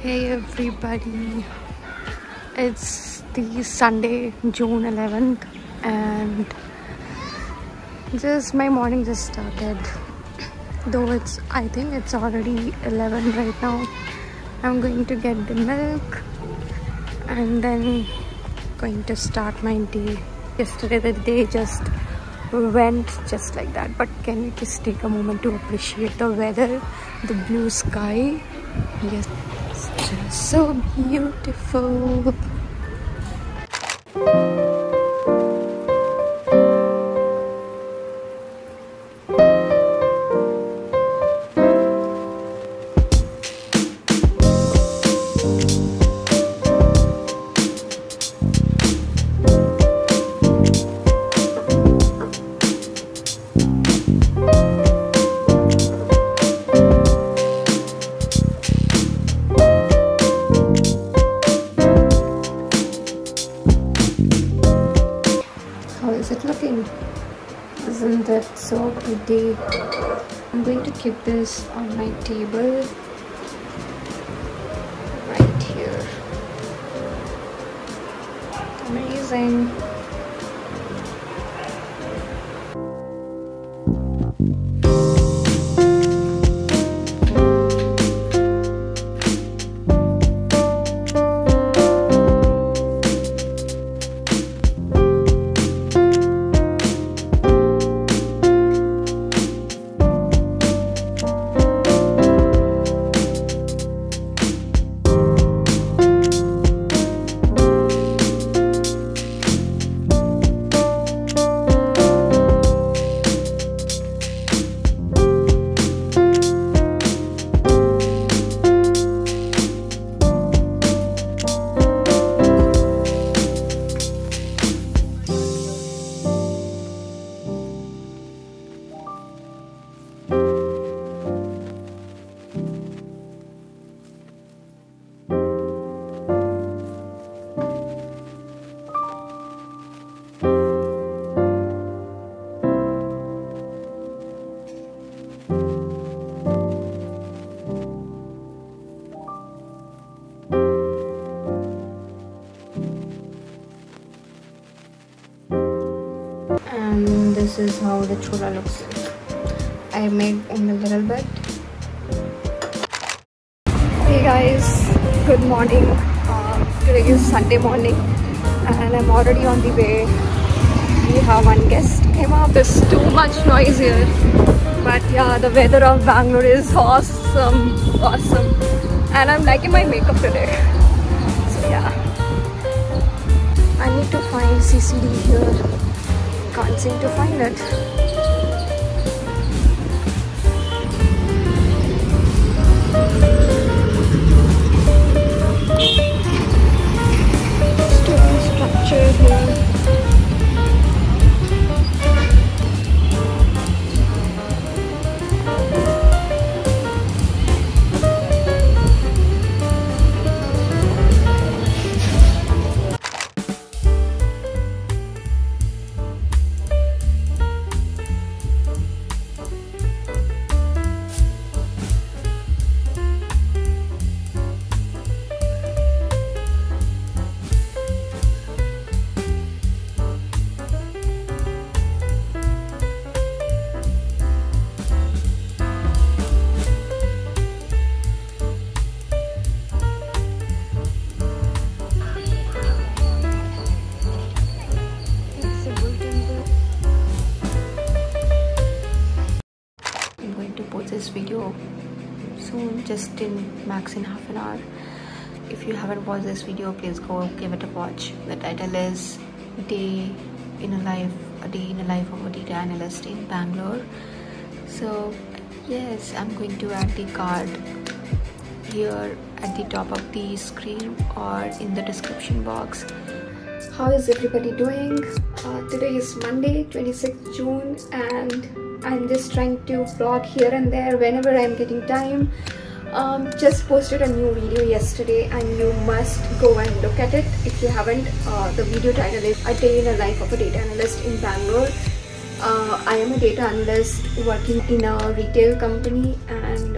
Hey everybody, it's the Sunday, June 11th, and my morning just started. Though I think it's already 11 right now. I'm going to get the milk and then going to start my day. Yesterday the day just went just like that, but can we just take a moment to appreciate the weather, the blue sky? Yes, it's just so beautiful. Isn't it so pretty? I'm going to keep this on my table right here. Amazing. And this is how the chola looks like. I made only a little bit. Hey guys, good morning. Today is Sunday morning and I'm already on the way. We have one guest came up. There's too much noise here, but yeah, the weather of Bangalore is awesome, and I'm liking my makeup today. So yeah, I need to find CCD here. Can't seem to find it. Stone structure here. This video soon, just in half an hour. If you haven't watched this video, please go give it a watch. The title is a day in a life of a data analyst in Bangalore. So yes, I'm going to add the card here at the top of the screen or in the description box. How is everybody doing? Today is Monday, 26th June, and I'm just trying to vlog here and there whenever I'm getting time. Just posted a new video yesterday and you must go and look at it if you haven't. The video title is A Day in a Life of a Data Analyst in Bangalore. I am a data analyst working in a retail company, and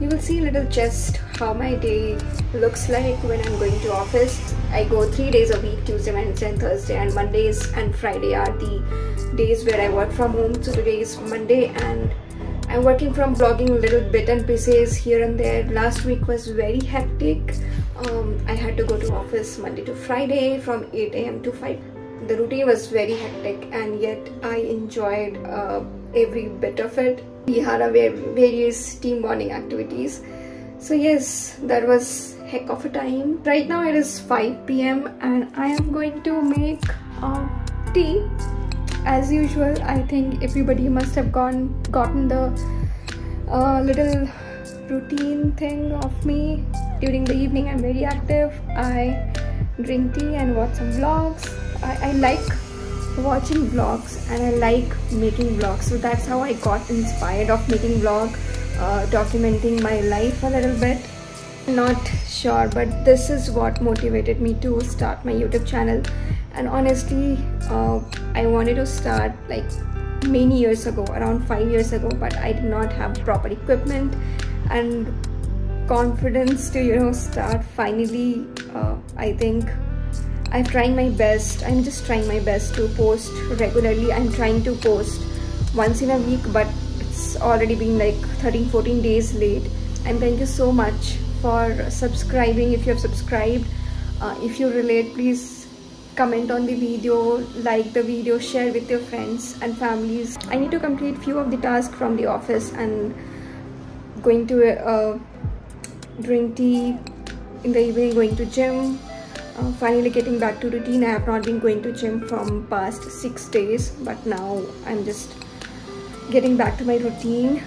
you will see a little gist how my day looks like when I'm going to office. I go 3 days a week, Tuesday, Wednesday and Thursday, and Mondays and Friday are the days where I work from home. So today is Monday and I'm working from blogging a little bit and pieces here and there. Last week was very hectic. I had to go to office Monday to Friday from 8 a.m. to 5. The routine was very hectic and yet I enjoyed every bit of it. We had various team bonding activities. So yes, that was heck of a time. Right now it is 5 p.m. and I am going to make tea. As usual, I think everybody must have gotten the little routine thing of me. During the evening, I'm very active. I drink tea and watch some vlogs. I like watching vlogs and I like making vlogs. So that's how I got inspired of making vlog, documenting my life a little bit. Not sure, but this is what motivated me to start my YouTube channel. And honestly, I wanted to start like many years ago, around 5 years ago, but I did not have proper equipment and confidence to, you know, start. Finally, I think I'm trying my best. I'm just trying my best to post regularly. I'm trying to post once in a week, but it's already been like 13-14 days late. And thank you so much for subscribing. If you have subscribed, if you relate, please comment on the video, like the video, share with your friends and families. I need to complete few of the tasks from the office and going to drink tea in the evening, going to gym, finally getting back to routine. I have not been going to gym from past 6 days, but now I'm just getting back to my routine.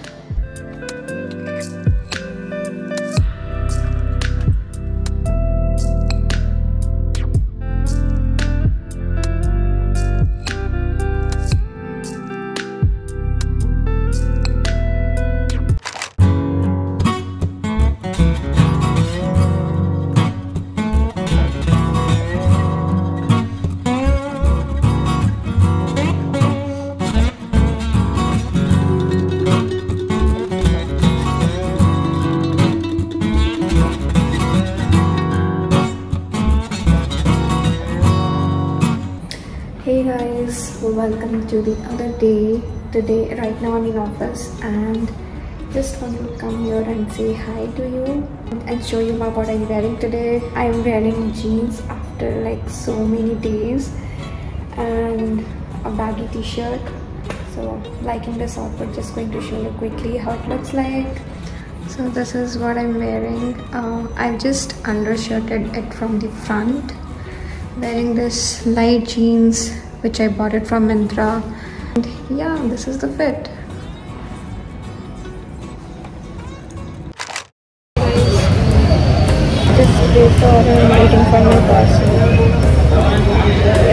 Hey guys, welcome to the other day. Today, right now I'm in office and just want to come here and say hi to you and show you what I'm wearing today. I'm wearing jeans after like so many days and a baggy t-shirt. So liking this outfit, just going to show you quickly how it looks like. So this is what I'm wearing. I've just undershirted it from the front. Wearing this light jeans which I bought it from Myntra, and yeah, this is the fit. Just wait for I'm waiting for my parcel.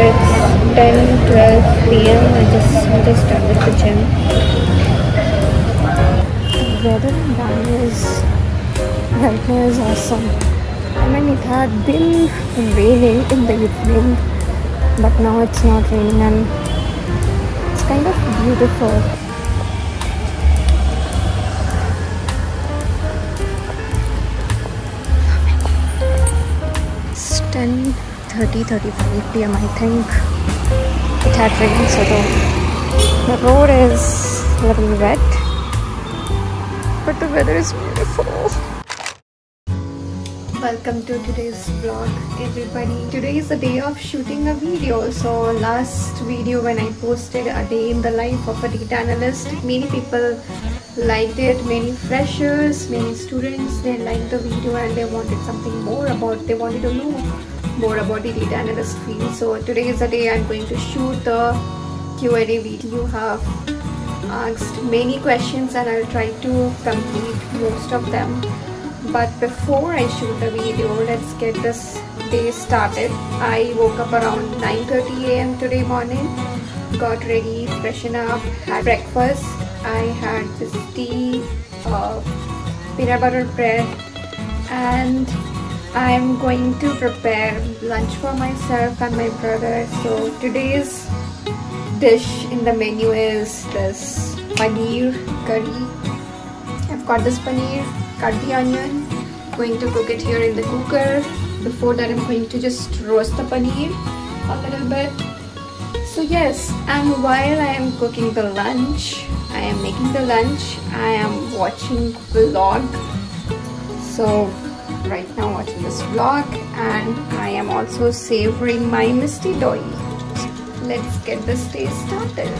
It's 10:12 p.m. I just started the gym. The weather in Bangalore right now is awesome. I mean, it had been raining in the evening, but now it's not raining and it's kind of beautiful. It's 10:35 p.m. I think. It had rained, so the road is a little wet, but the weather is beautiful. Welcome to today's vlog, everybody. Today is the day of shooting a video. So last video when I posted a day in the life of a data analyst, many people liked it. Many freshers, many students, they liked the video and they wanted something more about, they wanted to know more about the data analyst field. So today is the day I'm going to shoot the Q&A video. You have asked many questions and I'll try to complete most of them. But before I shoot the video, let's get this day started. I woke up around 9:30 a.m. today morning, got ready, freshened up, had breakfast. I had this tea, peanut butter bread, and I'm going to prepare lunch for myself and my brother. So today's dish in the menu is this paneer curry. I've got this paneer, cut the onion, going to cook it here in the cooker. Before that, I'm going to just roast the paneer a little bit. So yes, and while I am cooking the lunch, I am making the lunch, I am watching vlog. So right now watching this vlog, and I am also savoring my misti doi. Let's get this day started.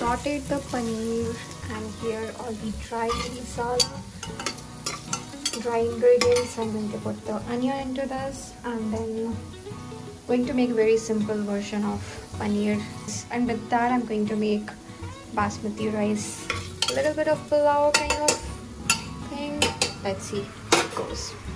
Sauteed the paneer, and here all the dry ingredients. I'm going to put the onion into this, and then going to make a very simple version of paneer. And with that, I'm going to make basmati rice, a little bit of pulao kind of thing. Let's see how it goes.